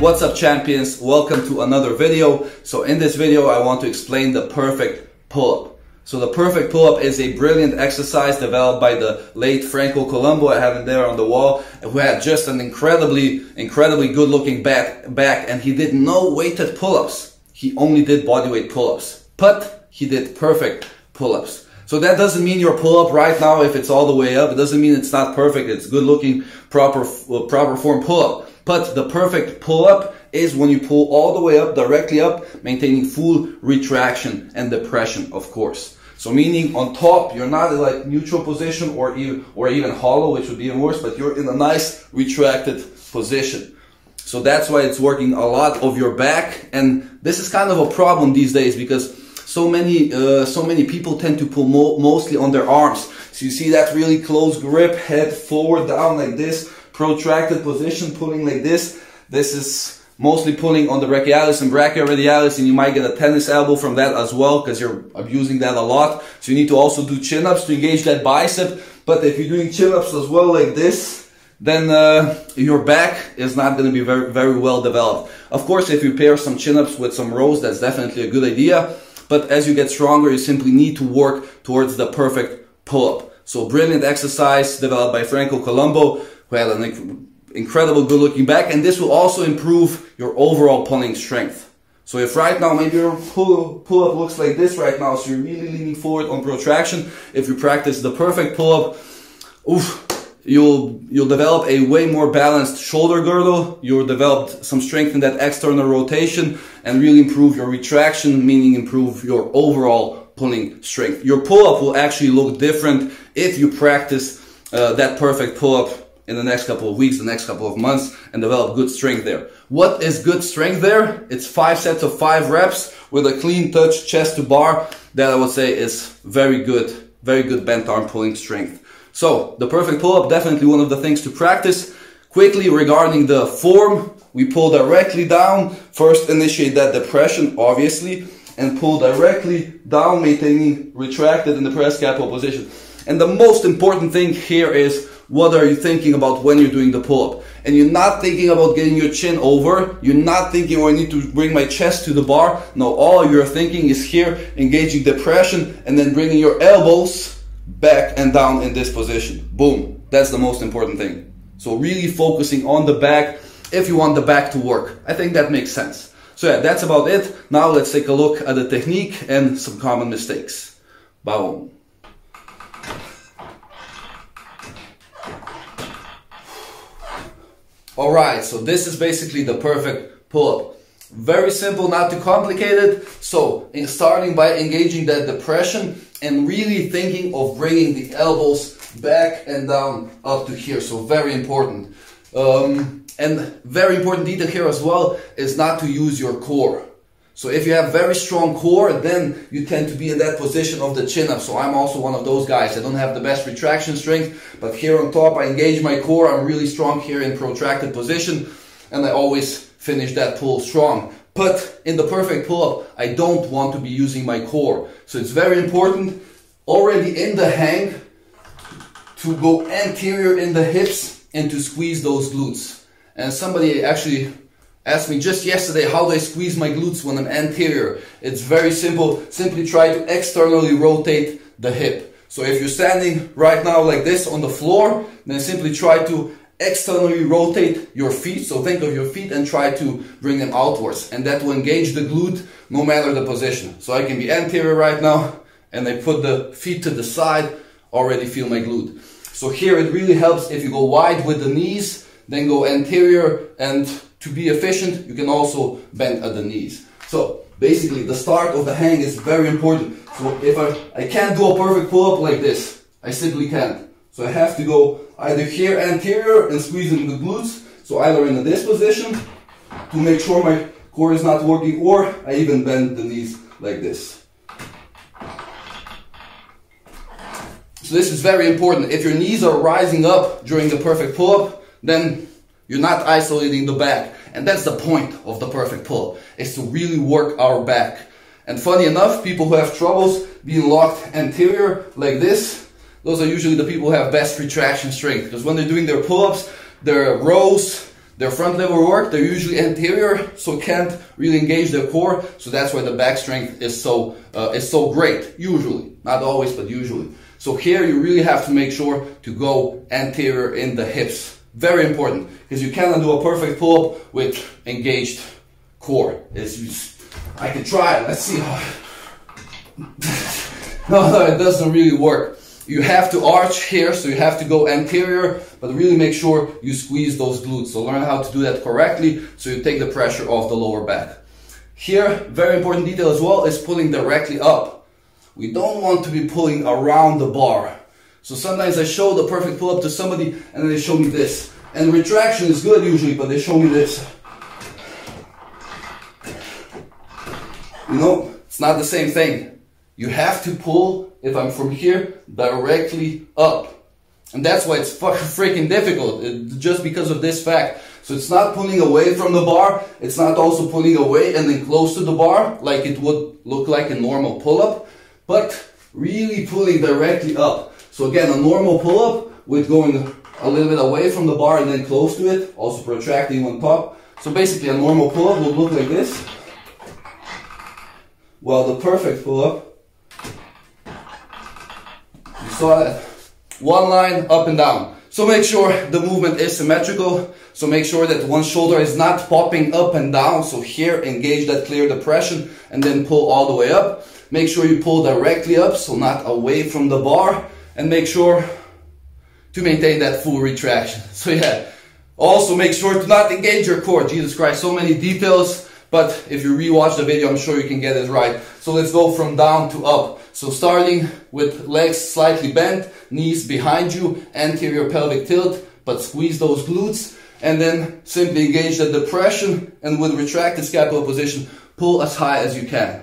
What's up, champions? Welcome to another video. So in this video, I want to explain the perfect pull-up. So the perfect pull-up is a brilliant exercise developed by the late Franco Columbu. I have him there on the wall, who had just an incredibly good-looking back, and he did no weighted pull-ups. He only did bodyweight pull-ups, but he did perfect pull-ups. So that doesn't mean your pull-up right now, if it's all the way up, it doesn't mean it's not perfect. It's good-looking, proper form pull-up. But the perfect pull-up is when you pull all the way up, directly up, maintaining full retraction and depression, of course. So meaning on top, you're not in like neutral position or even hollow, which would be even worse, but you're in a nice retracted position. So that's why it's working a lot of your back. And this is kind of a problem these days because so many people tend to pull mostly on their arms. So you see that really close grip, head forward, down like this, protracted position, pulling like this. This is mostly pulling on the brachialis and brachioradialis, and you might get a tennis elbow from that as well because you're abusing that a lot. So you need to also do chin-ups to engage that bicep. But if you're doing chin-ups as well like this, then your back is not going to be very well developed. Of course, if you pair some chin-ups with some rows, that's definitely a good idea. But as you get stronger, you simply need to work towards the perfect pull-up. So brilliant exercise developed by Franco Columbu, who had an incredible good-looking back. And this will also improve your overall pulling strength. So if right now maybe your pull-up looks like this right now, so you're really leaning forward on protraction, if you practice the perfect pull-up, oof, you'll develop a way more balanced shoulder girdle, you'll develop some strength in that external rotation, and really improve your retraction, meaning improve your overall pulling strength. Your pull-up will actually look different if you practice that perfect pull-up in the next couple of weeks, the next couple of months, and develop good strength there. What is good strength there? It's 5 sets of 5 reps with a clean touch chest to bar. That I would say is very good bent arm pulling strength. So the perfect pull-up, definitely one of the things to practice. Quickly regarding the form, we pull directly down. First initiate that depression, obviously, and pull directly down, maintaining retracted in the press capital position. And the most important thing here is, what are you thinking about when you're doing the pull-up? And you're not thinking about getting your chin over. You're not thinking, oh, I need to bring my chest to the bar. No, all you're thinking is here, engaging depression, and then bringing your elbows back and down in this position. Boom. That's the most important thing. So really focusing on the back if you want the back to work. I think that makes sense. So yeah, that's about it. Now let's take a look at the technique and some common mistakes. Boom. Alright, so this is basically the perfect pull-up. Very simple, not too complicated. So starting by engaging that depression and really thinking of bringing the elbows back and down up to here. So very important. And very important detail here as well is not to use your core. So if you have very strong core, then you tend to be in that position of the chin up. So I'm also one of those guys. I don't have the best retraction strength, but here on top I engage my core. I'm really strong here in protracted position, and I always finish that pull strong. But in the perfect pull-up, I don't want to be using my core. So it's very important already in the hang to go anterior in the hips and to squeeze those glutes. And somebody actually asked me just yesterday how do I squeeze my glutes when I'm anterior. It's very simple. Simply try to externally rotate the hip. So if you're standing right now like this on the floor, then simply try to externally rotate your feet. So think of your feet and try to bring them outwards, and that will engage the glute no matter the position. So I can be anterior right now and I put the feet to the side, already feel my glute. So here it really helps if you go wide with the knees, then go anterior, and to be efficient you can also bend at the knees. So basically the start of the hang is very important. So if I can't do a perfect pull-up like this, I simply can't. So I have to go either here anterior and squeezing the glutes, so either in this position to make sure my core is not working, or I even bend the knees like this. So this is very important. If your knees are rising up during the perfect pull-up, then you're not isolating the back. And that's the point of the perfect pull-up, is to really work our back. And funny enough, people who have troubles being locked anterior like this, those are usually the people who have best retraction strength, because when they're doing their pull-ups, their rows, Their front lever work, they're usually anterior, so can't really engage their core, so that's why the back strength is so great, usually. Not always, but usually. So here you really have to make sure to go anterior in the hips. Very important, because you cannot do a perfect pull-up with engaged core. I can try, let's see how... No, it doesn't really work. You have to arch here, so you have to go anterior, but really make sure you squeeze those glutes. So learn how to do that correctly, so you take the pressure off the lower back. Here, very important detail as well, is pulling directly up. We don't want to be pulling around the bar. So sometimes I show the perfect pull-up to somebody, and then they show me this. And retraction is good usually, but they show me this. You know, it's not the same thing. You have to pull, if I'm from here, directly up. And that's why it's freaking difficult, just because of this fact. So it's not pulling away from the bar, it's not also pulling away and then close to the bar, like it would look like a normal pull-up, but really pulling directly up. So again, a normal pull-up with going a little bit away from the bar and then close to it, also protracting on top. So basically a normal pull-up would look like this, while the perfect pull-up, saw that, one line up and down. So make sure the movement is symmetrical, so make sure that one shoulder is not popping up and down. So here, engage that clear depression and then pull all the way up. Make sure you pull directly up, so not away from the bar, and make sure to maintain that full retraction. So yeah, also make sure to not engage your core. Jesus Christ, so many details, but if you rewatch the video, I'm sure you can get it right. So let's go from down to up. So starting with legs slightly bent, knees behind you, anterior pelvic tilt, but squeeze those glutes, and then simply engage the depression, and with retracted scapular position, pull as high as you can.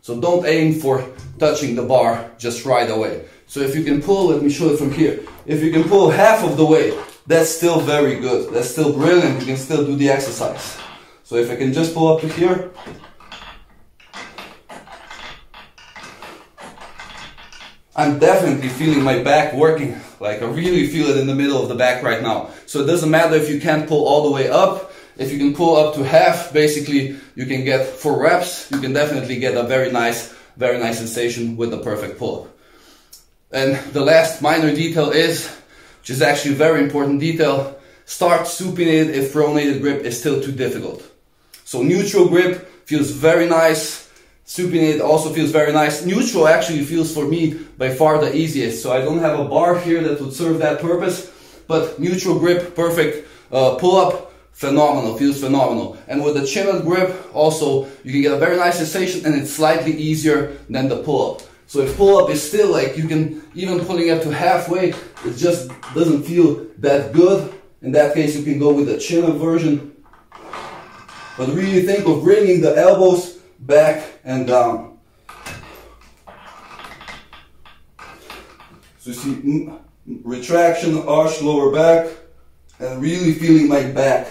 So don't aim for touching the bar just right away. So if you can pull, let me show it from here. If you can pull half of the way, that's still very good. That's still brilliant. You can still do the exercise. So if I can just pull up to here, I'm definitely feeling my back working, like I really feel it in the middle of the back right now. So it doesn't matter if you can't pull all the way up, if you can pull up to half, basically you can get 4 reps, you can definitely get a very nice sensation with the perfect pull-up. And the last minor detail is, which is actually a very important detail, start supinated if pronated grip is still too difficult. So neutral grip feels very nice. Supinated also feels very nice. Neutral actually feels for me by far the easiest. So I don't have a bar here that would serve that purpose. But neutral grip, perfect pull-up, phenomenal, feels phenomenal. And with the chinned grip also, you can get a very nice sensation and it's slightly easier than the pull-up. So if pull-up is still like you can, even pulling up to halfway, it just doesn't feel that good. In that case, you can go with the chinned version. But really think of bringing the elbows back and down. So you see retraction, arch, lower back, and really feeling my back.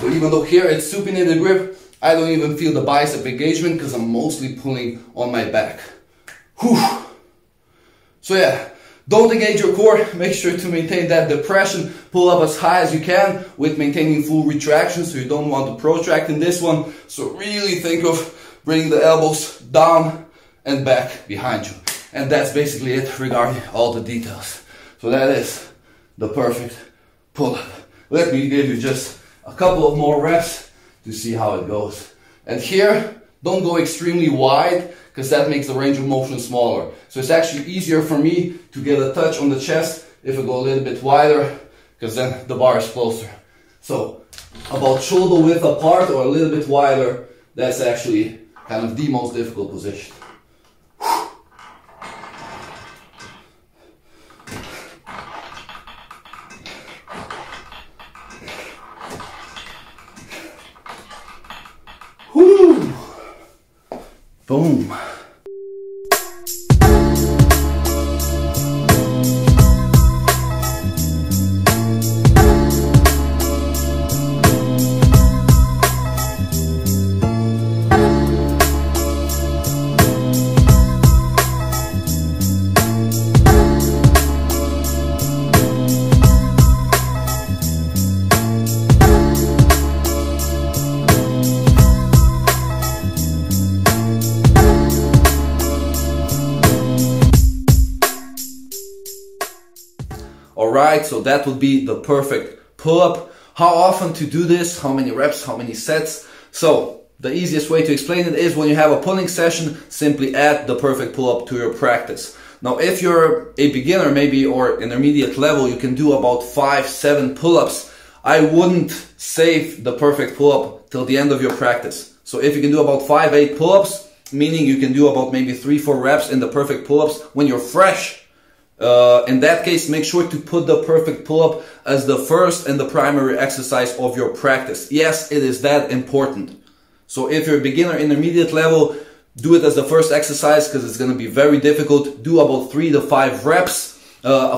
So even though here it's supinated grip, I don't even feel the bicep engagement because I'm mostly pulling on my back. Whew. So yeah, don't engage your core. Make sure to maintain that depression. Pull up as high as you can with maintaining full retraction, so you don't want to protract in this one. So really think of bring the elbows down and back behind you. And that's basically it regarding all the details. So that is the perfect pull-up. Let me give you just a couple of more reps to see how it goes. And here, don't go extremely wide, because that makes the range of motion smaller. So it's actually easier for me to get a touch on the chest if I go a little bit wider, because then the bar is closer. So about shoulder width apart or a little bit wider, that's actually kind of the most difficult position. Whew. Boom. Alright, so that would be the perfect pull-up. How often to do this? How many reps? How many sets? So the easiest way to explain it is when you have a pulling session, simply add the perfect pull-up to your practice. Now if you're a beginner maybe or intermediate level, you can do about 5-7 pull-ups. I wouldn't save the perfect pull-up till the end of your practice. So if you can do about 5-8 pull-ups, meaning you can do about maybe 3-4 reps in the perfect pull-ups when you're fresh. In that case, make sure to put the perfect pull-up as the first and the primary exercise of your practice. Yes, it is that important. So if you're a beginner, intermediate level, do it as the first exercise because it's going to be very difficult. Do about 3 to 5 reps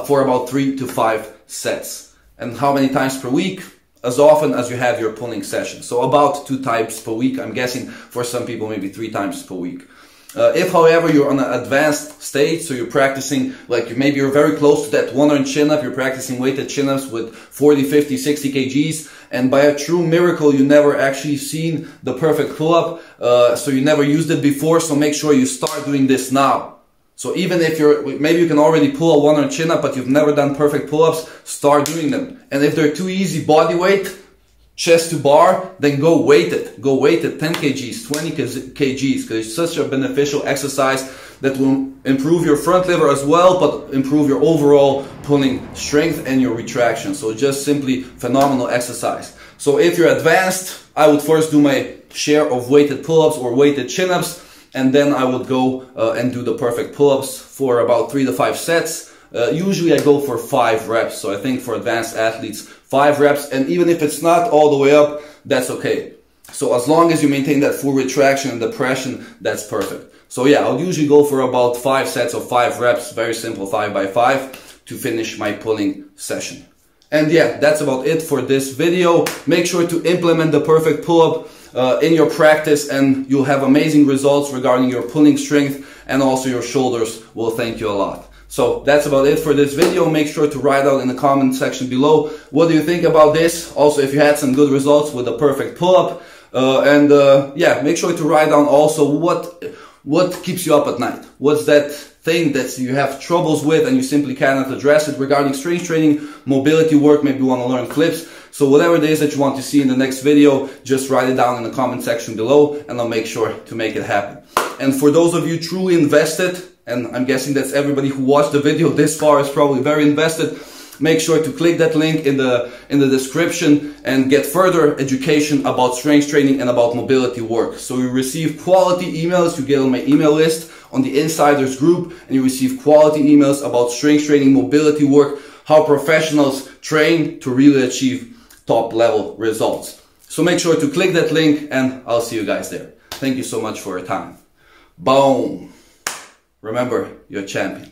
for about 3 to 5 sets. And how many times per week? As often as you have your pulling session. So about 2 times per week, I'm guessing. For some people, maybe 3 times per week. If, however, you're on an advanced stage, so you're practicing, like maybe you're very close to that one-arm chin-up, you're practicing weighted chin-ups with 40, 50, 60 kgs, and by a true miracle, you never actually seen the perfect pull-up, so you never used it before, so make sure you start doing this now. So even if you're, maybe you can already pull a one-arm chin-up, but you've never done perfect pull-ups, start doing them. And if they're too easy, body weight, chest to bar, then go weight it, 10 kgs, 20 kgs, because it's such a beneficial exercise that will improve your front lever as well, but improve your overall pulling strength and your retraction. So just simply phenomenal exercise. So if you're advanced, I would first do my share of weighted pull-ups or weighted chin-ups, and then I would go and do the perfect pull-ups for about 3 to 5 sets. Usually I go for 5 reps, so I think for advanced athletes, 5 reps, and even if it's not all the way up, that's okay. So as long as you maintain that full retraction and depression, that's perfect. So yeah, I'll usually go for about 5 sets of 5 reps, very simple 5x5, to finish my pulling session. And yeah, that's about it for this video. Make sure to implement the perfect pull-up in your practice, and you'll have amazing results regarding your pulling strength, and also your shoulders will thank you a lot. So that's about it for this video. Make sure to write out in the comment section below, what do you think about this? Also, if you had some good results with the perfect pull-up. Yeah, make sure to write down also what keeps you up at night. What's that thing that you have troubles with and you simply cannot address it regarding strength training, mobility work, maybe you want to learn clips. So whatever it is that you want to see in the next video, just write it down in the comment section below and I'll make sure to make it happen. And for those of you truly invested, and I'm guessing that's everybody who watched the video this far is probably very invested, make sure to click that link in the description and get further education about strength training and about mobility work. So you receive quality emails, you get on my email list, on the insiders group, and you receive quality emails about strength training, mobility work, how professionals train to really achieve top level results. So make sure to click that link and I'll see you guys there. Thank you so much for your time. Boom. Remember, you're a champion.